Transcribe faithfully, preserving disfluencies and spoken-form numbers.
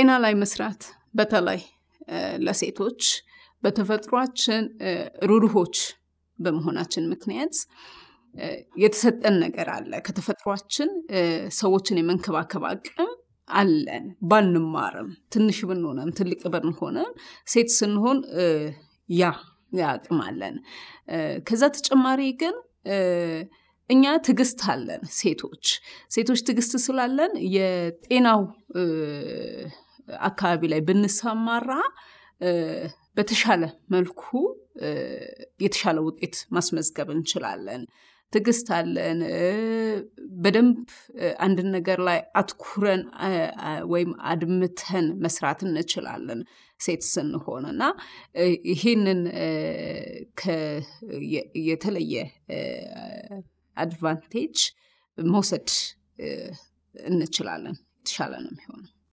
ጤና ላይ መስራት በተለይ ለሴቶች በተፈጥሯችን ሩሩሆች በመሆናችን ምክንያት የተሰጠን ነገር አለ ከተፈጥሯችን ሰዎችን የመንከባከብ አቅም አለን ባንማርም ትንሽ ብንሆንም ትልቅ ብንሆንም ሴት ስንሆን ያ ያቅም አለን ከዛ ተጨማሪ ግን እኛ ትግስት አለን ሴቶች ሴቶች ትግስት ስላለን የጤናው አካባቢ ላይ ብንሰማራ በተሻለ መልኩ የተሻለ ውጤት ማስመዝገብ እንችላለን ትግስት አለን በደንብ አንድ ነገር ላይ አትኩረን ወይም አድምተን መስራት እንችላለን ሴት ስንሆንና ይሄንን የተለየ አድቫንቴጅ መውሰድ እንችላለን ተሻለ ነው የሚሆነው